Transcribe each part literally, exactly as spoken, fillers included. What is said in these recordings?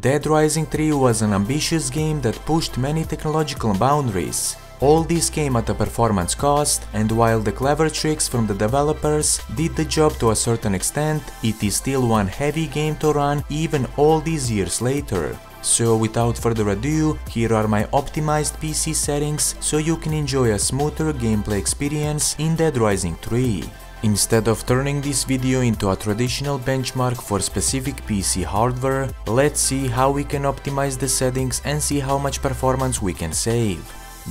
Dead Rising three was an ambitious game that pushed many technological boundaries. All this came at a performance cost, and while the clever tricks from the developers did the job to a certain extent, it is still one heavy game to run even all these years later. So without further ado, here are my optimized P C settings so you can enjoy a smoother gameplay experience in Dead Rising three. Instead of turning this video into a traditional benchmark for specific P C hardware, let's see how we can optimize the settings and see how much performance we can save.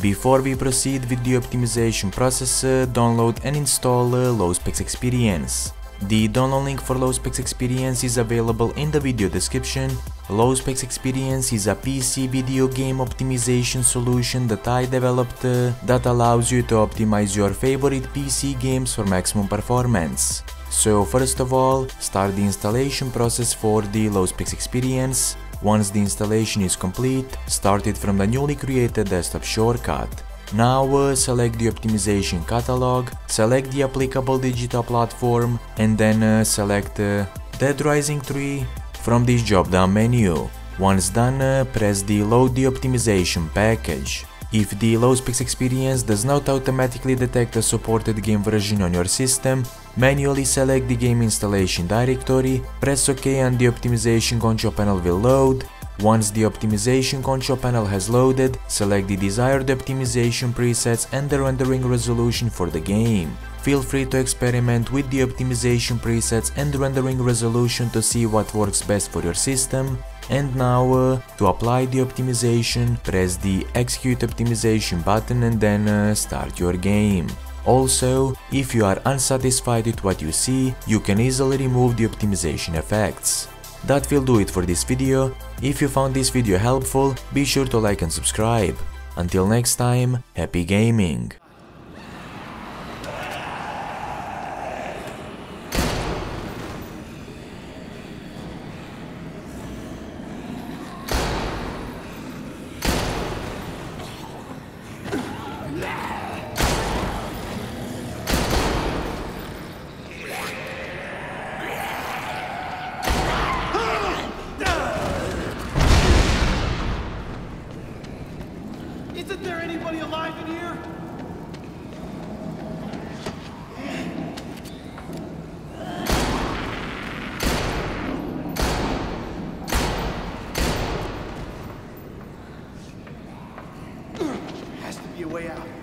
Before we proceed with the optimization process, uh, download and install uh, Low Specs Experience. The download link for Low Specs Experience is available in the video description. Low Specs Experience is a P C video game optimization solution that I developed uh, that allows you to optimize your favorite P C games for maximum performance. So first of all, start the installation process for the Low Specs Experience. Once the installation is complete, start it from the newly created desktop shortcut. Now uh, select the optimization catalog, select the applicable digital platform, and then uh, select uh, Dead Rising three from this drop down menu. Once done, uh, press the Load the Optimization Package. If the Low Specs Experience does not automatically detect a supported game version on your system, manually select the game installation directory, press OK, and the optimization control panel will load. Once the optimization control panel has loaded, select the desired optimization presets and the rendering resolution for the game. Feel free to experiment with the optimization presets and rendering resolution to see what works best for your system. And now, uh, to apply the optimization, press the Execute Optimization button and then uh, start your game. Also, if you are unsatisfied with what you see, you can easily remove the optimization effects. That will do it for this video. If you found this video helpful, be sure to like and subscribe. Until next time, happy gaming! Isn't there anybody alive in here? Has to be a way out.